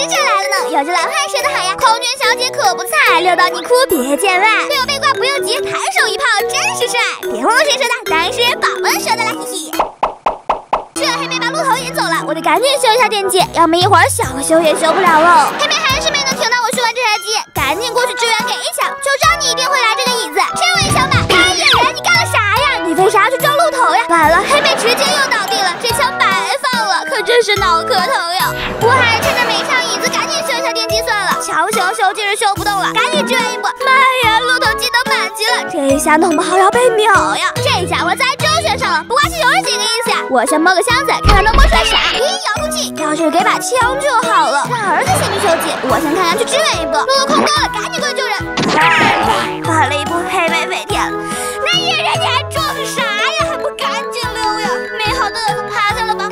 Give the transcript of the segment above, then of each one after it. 使者来了呢，要救老汉说的好呀！空军小姐可不菜，六到你哭别见外。队友被挂不用急，弹手一炮真是帅。别忘了谁说的，当然是宝宝说的啦，嘿嘿。这黑妹把鹿头引走了，我得赶紧修一下电机，要么一会儿想修也修不了喽。黑妹还是没能听到我说完这台机，赶紧过去支援给一响，求张你一定会来这个椅子。这位小马，哎呀，你干了啥呀？你为啥去撞鹿头呀？完了，黑妹直接又倒地了，这枪白放了，可真是脑壳疼呀！我还是趁着没上椅子，赶紧修一下电机算了。强行修竟是修不动了，赶紧支援一波。妈呀，鹿头机都满级了，这一下弄不好要被秒呀！这家伙在周旋上了，不挂是有人几个意思呀？我先摸个箱子，看看能摸出来啥。咦，遥控器，要是给把枪就好了。让儿子先去修机，我先看看去支援一波。鹿头空多了，赶紧过去救人。晚了一步，黑妹飞天了。那野人你还装啥呀？还不赶紧溜呀？没好豆腐趴下了吧？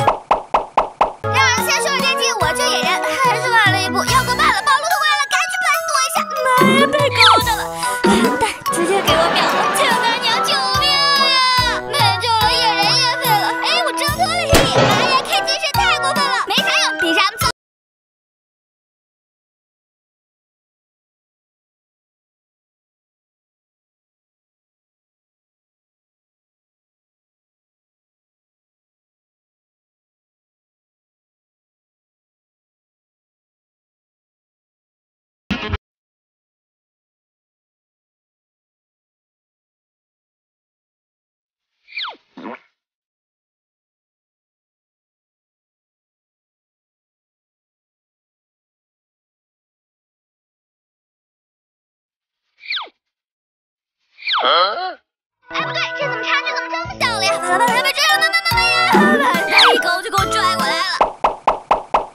让儿子先修了电机，我救野人，还是晚了一步，要过半了，把鹿头回来了，赶紧把躲一下。妈呀，被勾着了，完蛋，直接给我秒了。这个。哎，不对，这怎么差距怎么这么小了呀？完了，被追了，慢呀！一勾就给我拽过来了，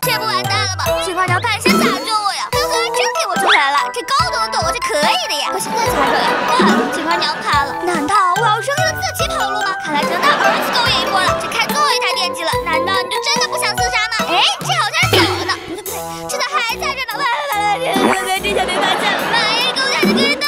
这不完蛋了吧？这块条看谁咋救我呀？呵呵，真给我救回来了，这高度能躲过去可以的呀！我现在才这样，哇，这块娘趴了，难道我要扔了自己跑路吗？看来只能当儿子狗也一波了，这开最后一台电机了，难道你就真的不想自杀吗？哎，这好像是有了呢，不对，这咋还在这呢？完了，这下被发现了，妈呀，狗仔就跟人。